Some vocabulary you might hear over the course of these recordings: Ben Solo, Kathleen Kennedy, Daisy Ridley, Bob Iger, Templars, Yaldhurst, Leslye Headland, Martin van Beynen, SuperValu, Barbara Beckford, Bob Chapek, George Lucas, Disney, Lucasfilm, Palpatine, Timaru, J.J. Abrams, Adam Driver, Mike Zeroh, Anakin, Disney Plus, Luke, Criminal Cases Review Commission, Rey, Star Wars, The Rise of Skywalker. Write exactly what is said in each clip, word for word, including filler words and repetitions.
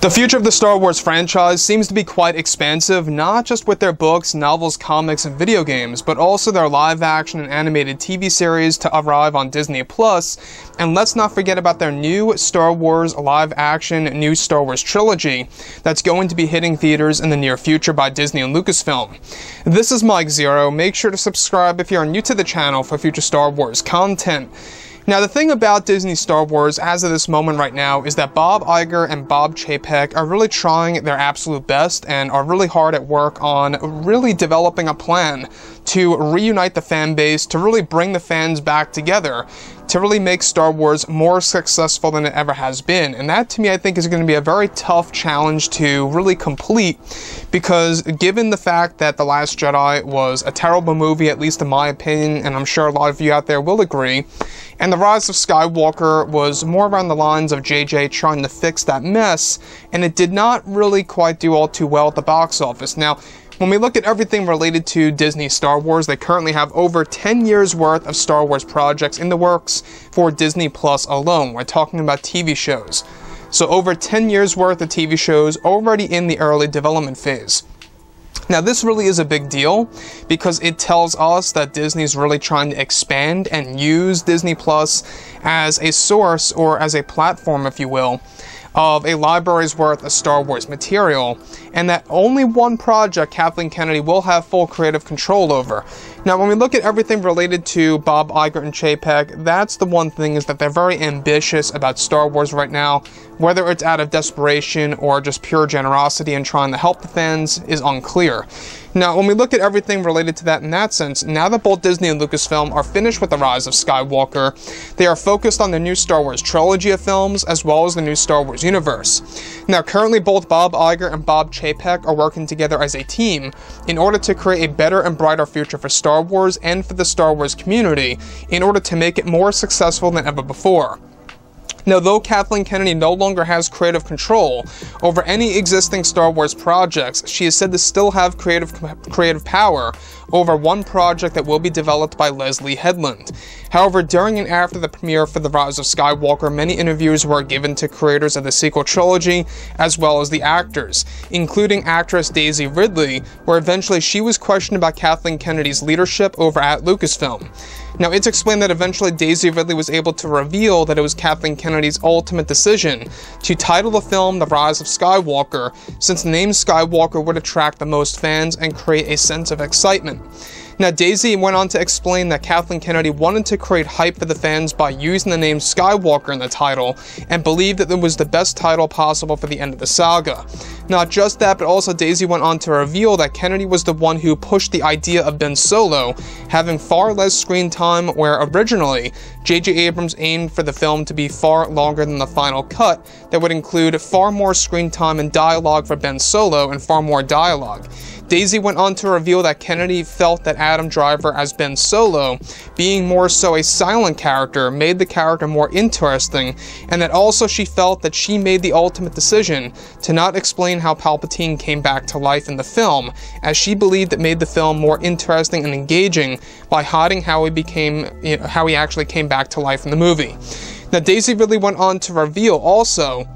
The future of the Star Wars franchise seems to be quite expansive, not just with their books, novels, comics, and video games, but also their live-action and animated T V series to arrive on Disney Plus, and let's not forget about their new Star Wars live-action new Star Wars trilogy that's going to be hitting theaters in the near future by Disney and Lucasfilm. This is Mike Zeroh. Make sure to subscribe if you are new to the channel for future Star Wars content. Now, the thing about Disney Star Wars as of this moment right now is that Bob Iger and Bob Chapek are really trying their absolute best and are really hard at work on really developing a plan to reunite the fan base, to really bring the fans back together, to really make Star Wars more successful than it ever has been. And that, to me, I think is going to be a very tough challenge to really complete, because given the fact that The Last Jedi was a terrible movie, at least in my opinion, and I'm sure a lot of you out there will agree, and The Rise of Skywalker was more around the lines of J J trying to fix that mess, and it did not really quite do all too well at the box office. Now, when we look at everything related to Disney Star Wars, they currently have over ten years worth of Star Wars projects in the works for Disney Plus alone. We're talking about T V shows. So over ten years worth of T V shows already in the early development phase. Now, this really is a big deal because it tells us that Disney's really trying to expand and use Disney Plus as a source, or as a platform, if you will, of a library's worth of Star Wars material, and that only one project Kathleen Kennedy will have full creative control over. Now, when we look at everything related to Bob Iger and Chapek, that's the one thing, is that they're very ambitious about Star Wars right now. Whether it's out of desperation or just pure generosity and trying to help the fans is unclear. Now, when we look at everything related to that in that sense, now that both Disney and Lucasfilm are finished with The Rise of Skywalker, they are focused on the new Star Wars trilogy of films, as well as the new Star Wars universe. Now, currently both Bob Iger and Bob Chapek are working together as a team in order to create a better and brighter future for Star Wars and for the Star Wars community, in order to make it more successful than ever before. Now, though Kathleen Kennedy no longer has creative control over any existing Star Wars projects, she is said to still have creative creative power over one project that will be developed by Leslye Headland. However, during and after the premiere for The Rise of Skywalker, many interviews were given to creators of the sequel trilogy, as well as the actors, including actress Daisy Ridley, where eventually she was questioned about Kathleen Kennedy's leadership over at Lucasfilm. Now, it's explained that eventually Daisy Ridley was able to reveal that it was Kathleen Kennedy's ultimate decision to title the film The Rise of Skywalker, since the name Skywalker would attract the most fans and create a sense of excitement. Now, Daisy went on to explain that Kathleen Kennedy wanted to create hype for the fans by using the name Skywalker in the title, and believed that it was the best title possible for the end of the saga. Not just that, but also Daisy went on to reveal that Kennedy was the one who pushed the idea of Ben Solo having far less screen time, where originally J J Abrams aimed for the film to be far longer than the final cut, that would include far more screen time and dialogue for Ben Solo and far more dialogue. Daisy went on to reveal that Kennedy felt that Adam Driver as Ben Solo, being more so a silent character, made the character more interesting, and that also she felt that she made the ultimate decision to not explain how Palpatine came back to life in the film, as she believed it made the film more interesting and engaging by hiding how he became, you know, how he actually came back to life in the movie. Now, Daisy Ridley went on to reveal also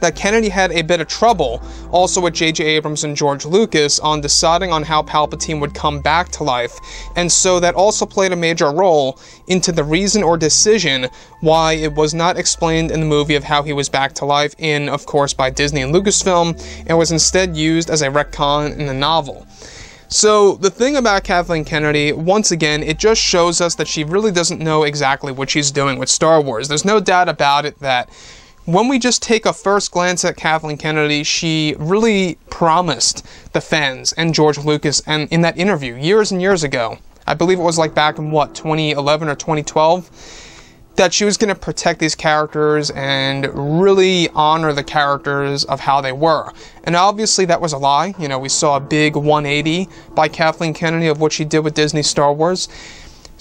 that Kennedy had a bit of trouble also with J J Abrams and George Lucas on deciding on how Palpatine would come back to life, and so that also played a major role into the reason or decision why it was not explained in the movie of how he was back to life in, of course, by Disney and Lucasfilm, and was instead used as a retcon in the novel. So the thing about Kathleen Kennedy, once again, it just shows us that she really doesn't know exactly what she's doing with Star Wars. There's no doubt about it that when we just take a first glance at Kathleen Kennedy, she really promised the fans and George Lucas, and in that interview years and years ago, I believe it was like back in what, twenty eleven or twenty twelve, that she was going to protect these characters and really honor the characters of how they were. And obviously that was a lie. You know, we saw a big one eighty by Kathleen Kennedy of what she did with Disney Star Wars.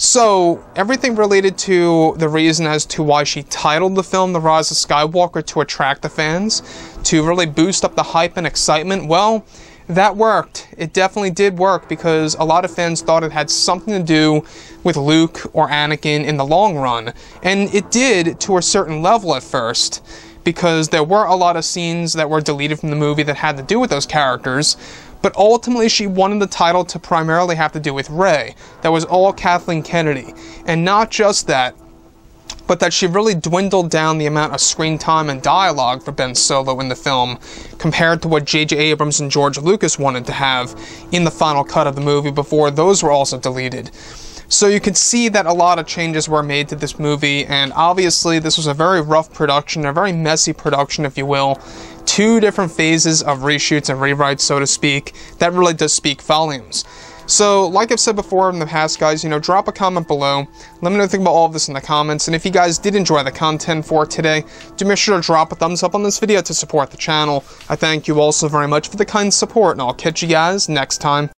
So, everything related to the reason as to why she titled the film The Rise of Skywalker to attract the fans, to really boost up the hype and excitement, well, that worked. It definitely did work, because a lot of fans thought it had something to do with Luke or Anakin in the long run. And it did to a certain level at first, because there were a lot of scenes that were deleted from the movie that had to do with those characters, but ultimately she wanted the title to primarily have to do with Rey. That was all Kathleen Kennedy. And not just that, but that she really dwindled down the amount of screen time and dialogue for Ben Solo in the film compared to what J J Abrams and George Lucas wanted to have in the final cut of the movie before those were also deleted. So you can see that a lot of changes were made to this movie, and obviously this was a very rough production, a very messy production, if you will. Two different phases of reshoots and rewrites, so to speak. That really does speak volumes. So, like I've said before in the past, guys, you know, drop a comment below. Let me know what you think about all of this in the comments. And if you guys did enjoy the content for today, do make sure to drop a thumbs up on this video to support the channel. I thank you all so very much for the kind support, and I'll catch you guys next time.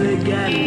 Again.